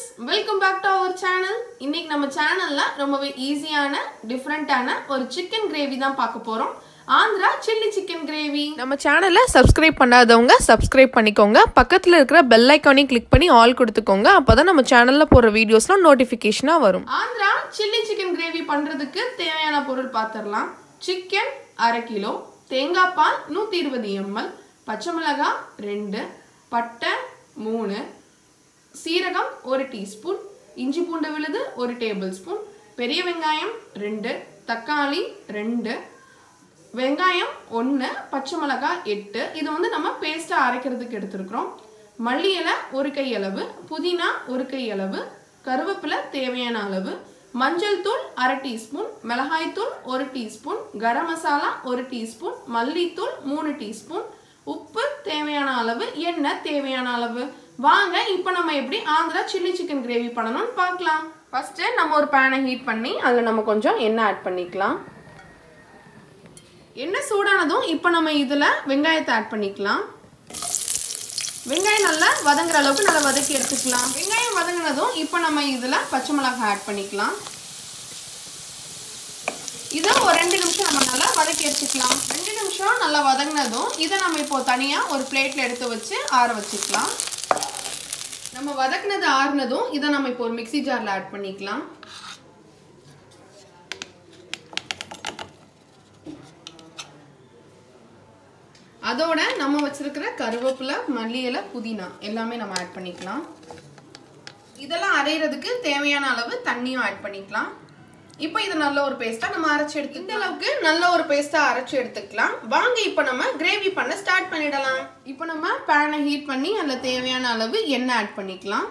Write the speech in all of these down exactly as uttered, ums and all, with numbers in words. friends, welcome back to our channel. இன்னைக்கு நம்ம சேனல்ல ரொம்பவே ஈஸியான டிஃபரண்டான ஒரு chicken gravy தான் பார்க்க போறோம். Andra chilli chicken gravy. நம்ம சேனலை subscribe பண்ணாதவங்க subscribe பண்ணிக்கோங்க. பக்கத்துல இருக்கிற bell icon-ஐ click பண்ணி all கொடுத்துக்கோங்க. அப்பதான் நம்ம சேனல்ல போற வீடியோஸ்லாம் நோட்டிஃபிகேஷனா வரும். Andra chilli chicken gravy பண்றதுக்கு தேவையான பொருள் பாத்திரலாம். Chicken அரை கிலோ, தேங்காய் பால் நூற்று இருபது எம்எல், பச்சை மிளகாய் ரெண்டு, பட்டை மூணு, சீரகம் ஒரு டீஸ்பூன், இஞ்சி பூண்டு விழுது ஒரு டேபிள்ஸ்பூன், பெரிய வெங்காயம் ரெண்டு, தக்காளி ரெண்டு, வெங்காயம் ஒன்று, பச்சை மிளகாய் எட்டு. இது வந்து நம்ம பேஸ்டா அரைக்கிறதுக்கு எடுத்துக்கிறோம். மல்லி இலை ஒரு கை அளவு, புதினா ஒரு கை அளவு, கருவேப்பிலை தேவையான அளவு, மஞ்சள் தூள் அரை டீஸ்பூன், மிளகாய் தூள் ஒரு டீஸ்பூன், கரம் மசாலா ஒரு டீஸ்பூன், மல்லி தூள் மூணு டீஸ்பூன், உப்பு தேவையான அளவு, எண்ணெய் தேவையான அளவு. வாங்க இப்போ நம்ம எப்படி ஆந்திரா சில்லி சிக்கன் கிரேவி பண்ணணும்னு பார்க்கலாம். ஃபர்ஸ்ட் நம்ம ஒரு pan-ஐ ஹீட் பண்ணி அதுல நம்ம கொஞ்சம் எண்ணெய் ஆட் பண்ணிக்கலாம். எண்ணெய் சூடானதும் இப்போ நம்ம இதுல வெங்காயத்தை ஆட் பண்ணிக்கலாம். வெங்காயம் நல்லா வதங்குற அளவுக்கு நல்லா வதக்கி எடுத்துக்கலாம். வெங்காயம் வதங்கினதும் இப்போ நம்ம இதுல பச்சை மிளகாய் ஆட் பண்ணிக்கலாம். இதை ஒரு ரெண்டு நிமிஷம் நம்ம நல்லா வதக்கி எடுத்துக்கலாம். ரெண்டு நிமிஷம் நல்லா வதங்கினதும் இதை நம்ம இப்போ தனியா ஒரு பிளேட்ல எடுத்து வச்சு ஆற வச்சுக்கலாம். நம்ம வதக்கினது ஆறுனதும் இதை நம்ம இப்போ ஒரு மிக்ஸி ஜாரில் ஆட் பண்ணிக்கலாம். அதோட நம்ம வச்சிருக்கிற கருவேப்பிலை, மல்லி இலை, புதினா எல்லாமே நம்ம ஆட் பண்ணிக்கலாம். இதெல்லாம் அரைகிறதுக்கு தேவையான அளவு தண்ணியும் ஆட் பண்ணிக்கலாம். இப்போ இது நல்ல ஒரு பேஸ்ட்டாக நம்ம அரைச்சி எடுத்து இந்த அளவுக்கு நல்ல ஒரு பேஸ்ட்டாக அரைச்சி எடுத்துக்கலாம். வாங்க இப்போ நம்ம கிரேவி பண்ண ஸ்டார்ட் பண்ணிடலாம். இப்போ நம்ம பேனை ஹீட் பண்ணி அதில் தேவையான அளவு எண்ணெய் ஆட் பண்ணிக்கலாம்.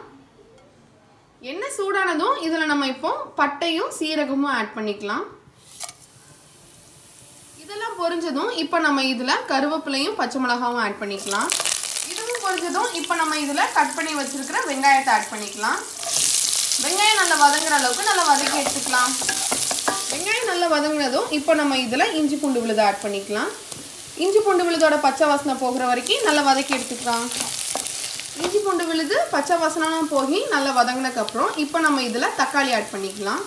எண்ணெய் சூடானதும் இதில் நம்ம இப்போ பட்டையும் சீரகமும் ஆட் பண்ணிக்கலாம். இதெல்லாம் பொரிஞ்சதும் இப்போ நம்ம இதில் கருவேப்பிலையும் பச்சை மிளகாவும் ஆட் பண்ணிக்கலாம். இதுவும் பொரிஞ்சதும் இப்போ நம்ம இதில் கட் பண்ணி வச்சிருக்கிற வெங்காயத்தை ஆட் பண்ணிக்கலாம். வெங்காயம் நல்லா வதங்குற அளவுக்கு நல்லா வதக்கி எடுத்துக்கலாம். வெங்காயம் நல்லா வதங்கினதும் இப்போ நம்ம இதில் இஞ்சி பூண்டு விழுது ஆட் பண்ணிக்கலாம். இஞ்சி பூண்டு விழுதோட பச்சை வாசனை போகிற வரைக்கும் நல்லா வதக்கி எடுத்துக்கலாம். இஞ்சி பூண்டு விழுது பச்சை வாசனைலாம் போகி நல்லா வதங்கினதுக்கப்புறம் இப்போ நம்ம இதில் தக்காளி ஆட் பண்ணிக்கலாம்.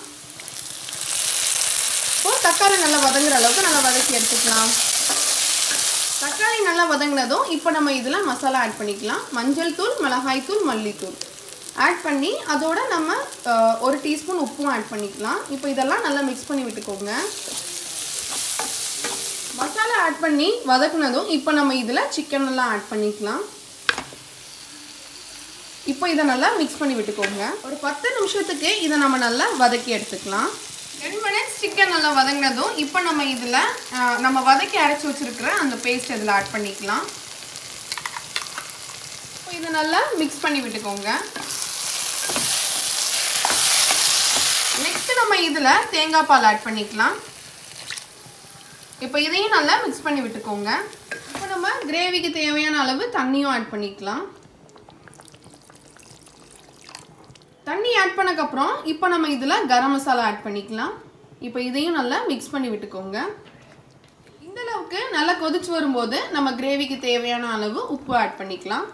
இப்போ தக்காளி நல்லா வதங்குற அளவுக்கு நல்லா வதக்கி எடுத்துக்கலாம். தக்காளி நல்லா வதங்கினதும் இப்போ நம்ம இதில் மசாலா ஆட் பண்ணிக்கலாம். மஞ்சள் தூள், மிளகாய் தூள், மல்லித்தூள் ஆட் பண்ணி அதோட நம்ம ஒரு டீஸ்பூன் உப்பும் ஆட் பண்ணிக்கலாம். இப்போ இதெல்லாம் நல்லா மிக்ஸ் பண்ணி விட்டுக்கோங்க. மசாலா ஆட் பண்ணி வதக்குனதும் இப்போ நம்ம இதில் சிக்கன் எல்லாம் ஆட் பண்ணிக்கலாம். இப்போ இதை நல்லா மிக்ஸ் பண்ணி விட்டுக்கோங்க. ஒரு பத்து நிமிஷத்துக்கு இதை நம்ம நல்லா வதக்கி எடுத்துக்கலாம். டென் மினிட்ஸ் சிக்கன் நல்லா வதங்கினதும் இப்போ நம்ம இதில் நம்ம வதக்கி அரைச்சி வச்சுருக்கிற அந்த பேஸ்ட் இதில் ஆட் பண்ணிக்கலாம். இப்போ இதை நல்லா மிக்ஸ் பண்ணி விட்டுக்கோங்க. நெக்ஸ்ட் நம்ம இதில் தேங்காய் பால் ஆட் பண்ணிக்கலாம். இப்போ இதையும் நல்லா மிக்ஸ் பண்ணி விட்டுக்கோங்க. இப்போ நம்ம கிரேவிக்கு தேவையான அளவு தண்ணியும் ஆட் பண்ணிக்கலாம். தண்ணி ஆட் பண்ணக்கப்புறம் இப்போ நம்ம இதில் கரம் மசாலா ஆட் பண்ணிக்கலாம். இப்போ இதையும் நல்லா மிக்ஸ் பண்ணி விட்டுக்கோங்க. இந்த அளவுக்கு நல்லா கொதிச்சு வரும்போது நம்ம கிரேவிக்கு தேவையான அளவு உப்பு ஆட் பண்ணிக்கலாம்.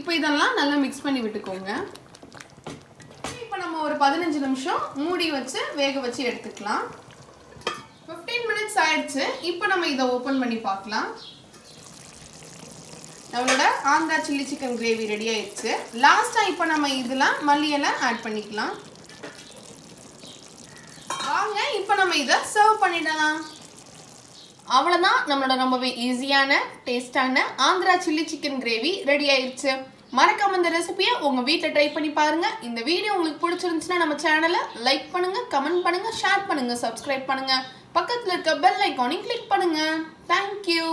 இப்போ இதெல்லாம் நல்லா மிக்ஸ் பண்ணி விட்டுக்கோங்க. நம்ம ஒரு பதினஞ்சு நிமிஷம் மூடி வச்சு வேக வச்சு எடுத்துக்கலாம். ஃபிஃப்டீன் மினிட்ஸ் ஆயிடுச்சு. இப்போ நம்ம இதை ஓப்பன் பண்ணி பார்க்கலாம். நம்மளோட Andhra chilli chicken gravy ready ஆயிடுச்சு. லாஸ்ட்டாக இப்போ நம்ம இதெல்லாம் மல்லி இலை ஆட் பண்ணிக்கலாம். வாங்க இப்போ நம்ம இதை சர்வ் பண்ணிடலாம். அவ்வளோதான், நம்மளோட ரொம்பவே ஈஸியான டேஸ்டான Andhra chilli chicken gravy ready ஆயிடுச்சு. மறக்காம இந்த ரெசிபியை உங்கள் வீட்டில் ட்ரை பண்ணி பாருங்கள். இந்த வீடியோ உங்களுக்கு பிடிச்சிருந்துச்சுன்னா நம்ம சேனலை லைக் பண்ணுங்கள், கமெண்ட் பண்ணுங்கள், ஷேர் பண்ணுங்கள், சப்ஸ்கிரைப் பண்ணுங்கள், பக்கத்தில் இருக்க பெல் ஐக்கானையும் கிளிக் பண்ணுங்கள். தேங்க்யூ.